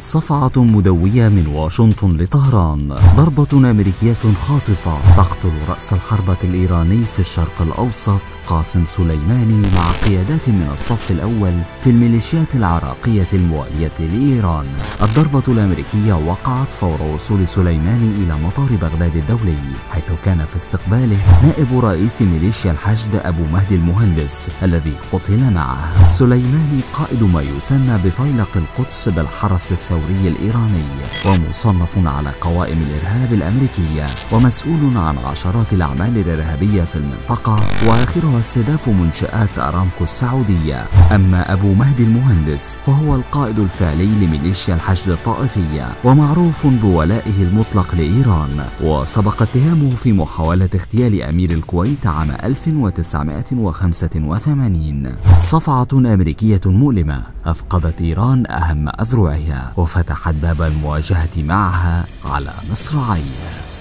صفعة مدوية من واشنطن لطهران، ضربة أمريكية خاطفة تقتل رأس الحربة الإيراني في الشرق الأوسط قاسم سليماني مع قيادات من الصف الأول في الميليشيات العراقية الموالية لإيران. الضربة الأمريكية وقعت فور وصول سليماني إلى مطار بغداد الدولي، حيث كان في استقباله نائب رئيس ميليشيا الحشد أبو مهدي المهندس الذي قتل معه. سليماني قائد ما يسمى بفيلق القدس بالحرس الثوري الإيراني، ومصنف على قوائم الإرهاب الأمريكية، ومسؤول عن عشرات الأعمال الإرهابية في المنطقة، وآخرها استهداف منشآت أرامكو السعودية. أما أبو مهدي المهندس فهو القائد الفعلي لميليشيا الحشد الطائفية، ومعروف بولائه المطلق لإيران، وسبق اتهامه في محاولة اغتيال أمير الكويت عام 1985. صفعة أمريكية مؤلمة أفقدت إيران أهم أذرعها، وفتحت باب المواجهة معها على مصراعيه.